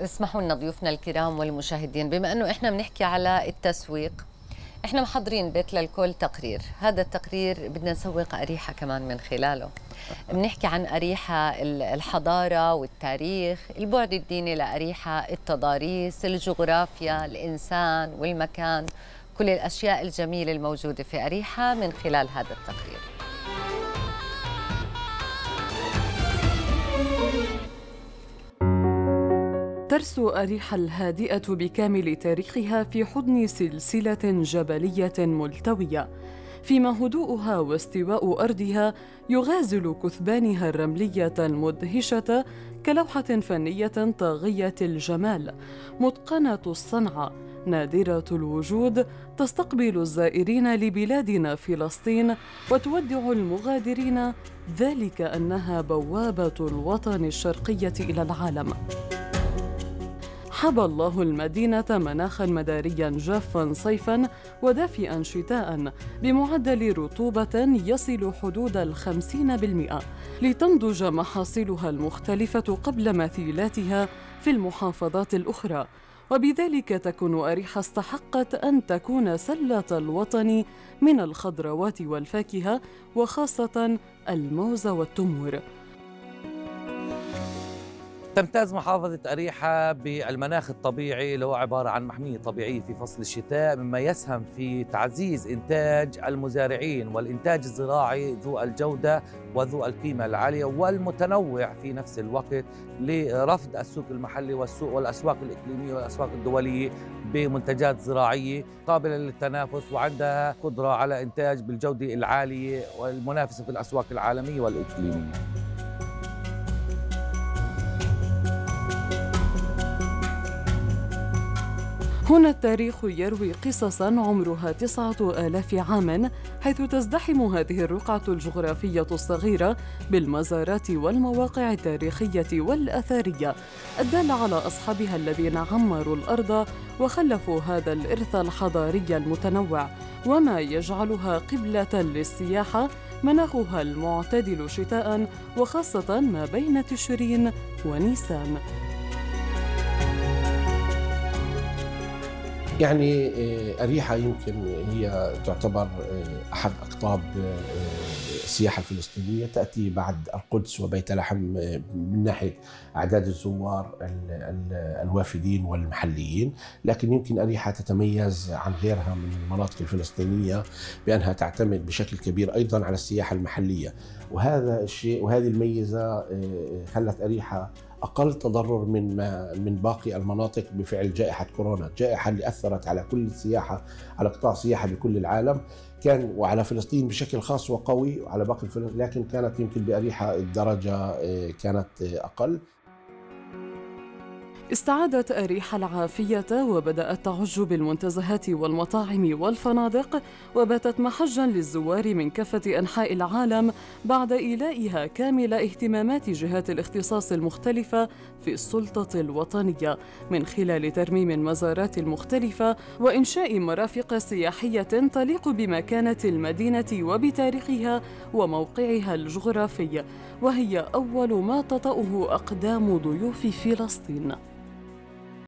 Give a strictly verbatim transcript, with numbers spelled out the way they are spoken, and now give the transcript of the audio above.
اسمحوا لنا ضيوفنا الكرام والمشاهدين، بما انه احنا بنحكي على التسويق، احنا محضرين بيت للكل تقرير. هذا التقرير بدنا نسوق أريحا كمان من خلاله. بنحكي عن أريحا الحضارة والتاريخ، البعد الديني لأريحا، التضاريس، الجغرافيا، الإنسان والمكان، كل الأشياء الجميلة الموجودة في أريحا من خلال هذا التقرير. ترسو أريحا الهادئة بكامل تاريخها في حضن سلسلة جبلية ملتوية، فيما هدوءها واستواء أرضها يغازل كثبانها الرملية المدهشة كلوحة فنية طاغية الجمال، متقنة الصنعة، نادرة الوجود، تستقبل الزائرين لبلادنا فلسطين وتودع المغادرين، ذلك أنها بوابة الوطن الشرقية إلى العالم. حب الله المدينة مناخاً مدارياً جافاً صيفاً ودافئاً شتاءً بمعدل رطوبة يصل حدود الخمسين بالمئة لتنضج محاصيلها المختلفة قبل مثيلاتها في المحافظات الأخرى، وبذلك تكون أريحا استحقت أن تكون سلة الوطن من الخضروات والفاكهة وخاصة الموز والتمر. تمتاز محافظة أريحا بالمناخ الطبيعي اللي هو عبارة عن محمية طبيعية في فصل الشتاء، مما يسهم في تعزيز إنتاج المزارعين والإنتاج الزراعي ذو الجودة وذو القيمة العالية والمتنوع في نفس الوقت لرفض السوق المحلي والسوق والأسواق الإقليمية والأسواق الدولية بمنتجات زراعية قابلة للتنافس وعندها قدرة على إنتاج بالجودة العالية والمنافسة في الأسواق العالمية والإقليمية. هنا التاريخ يروي قصصاً عمرها تسعة آلاف عام، حيث تزدحم هذه الرقعة الجغرافية الصغيرة بالمزارات والمواقع التاريخية والأثرية الدالة على أصحابها الذين عمروا الأرض وخلفوا هذا الإرث الحضاري المتنوع، وما يجعلها قبلة للسياحة مناخها المعتدل شتاءً وخاصة ما بين تشرين ونيسان. يعني أريحا يمكن هي تعتبر أحد أقطاب السياحة الفلسطينية، تأتي بعد القدس وبيت لحم من ناحية أعداد الزوار الوافدين والمحليين، لكن يمكن أريحا تتميز عن غيرها من المناطق الفلسطينية بأنها تعتمد بشكل كبير أيضا على السياحة المحلية، وهذا الشيء وهذه الميزة خلت أريحا أقل تضرر من ما من باقي المناطق بفعل جائحة كورونا، الجائحة اللي أثرت على كل السياحة، على قطاع السياحة بكل العالم، كان وعلى فلسطين بشكل خاص وقوي وعلى باقي الفلسطين، لكن كانت يمكن بأريحا الدرجة كانت أقل. استعادت أريحا العافية وبدأت تعج بالمنتزهات والمطاعم والفنادق، وباتت محجاً للزوار من كافة أنحاء العالم بعد إيلائها كامل اهتمامات جهات الاختصاص المختلفة في السلطة الوطنية من خلال ترميم المزارات المختلفة وإنشاء مرافق سياحية تليق بمكانة المدينة وبتاريخها وموقعها الجغرافي، وهي أول ما تطأه أقدام ضيوف فلسطين.